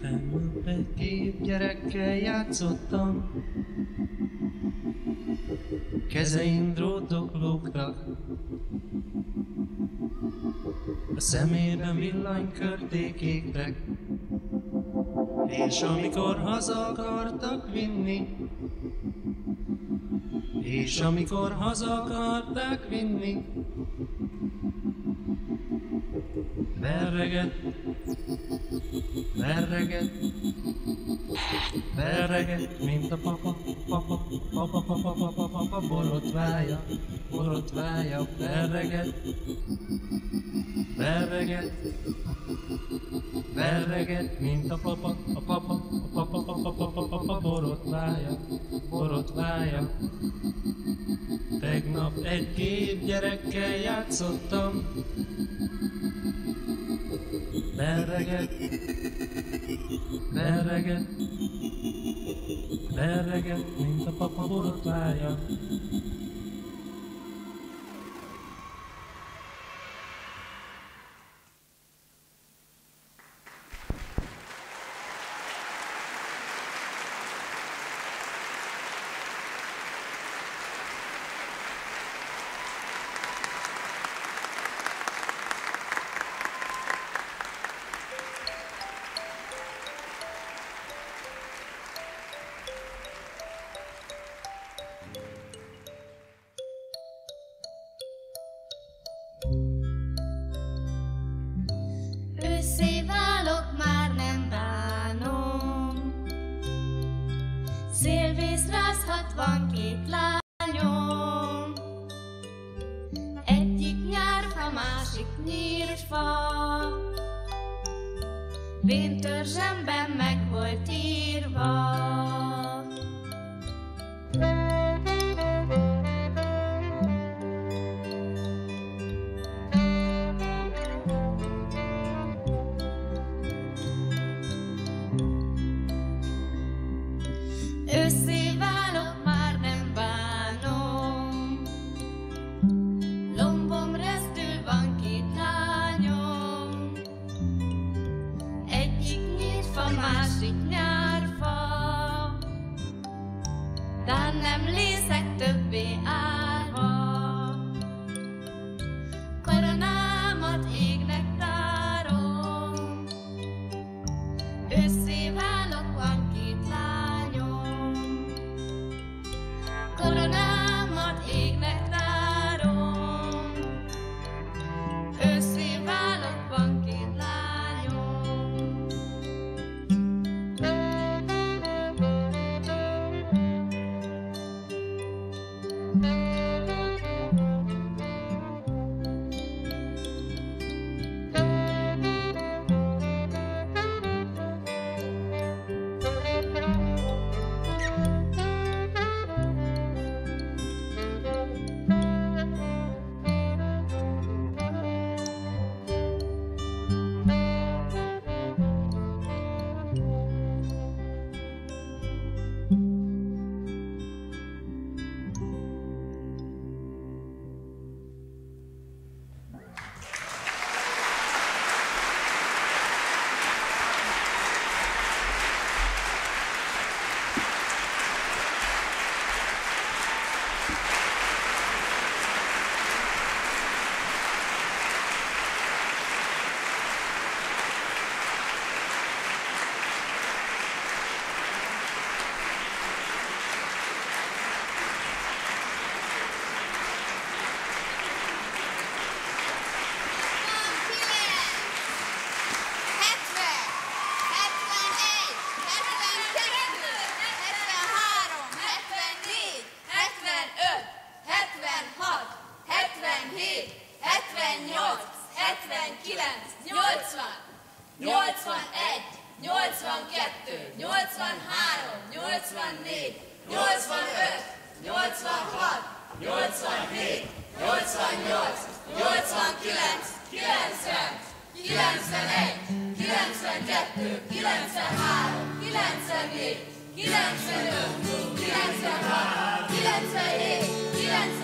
Tegnap egy gépgyerekkel játszottam, kezeim drótok lógtak, a szemében villanykörték égtek, és amikor haza akartak vinni, berregett, mint a papa borotvája, berregett, mint a papa borotvája. Tegnap egy gépgyerekkel játszottam, berregett, mint a papa borotvája. Szélvészre az 62 lányom, nyíl egy fa. Béntörzsemben meg volt írva. Tán nem lészek többé árva, koronámat égnek tárom, ősszé válok, van két lányom. Koronámat égnek tárom, ősszé válok, van két lányom.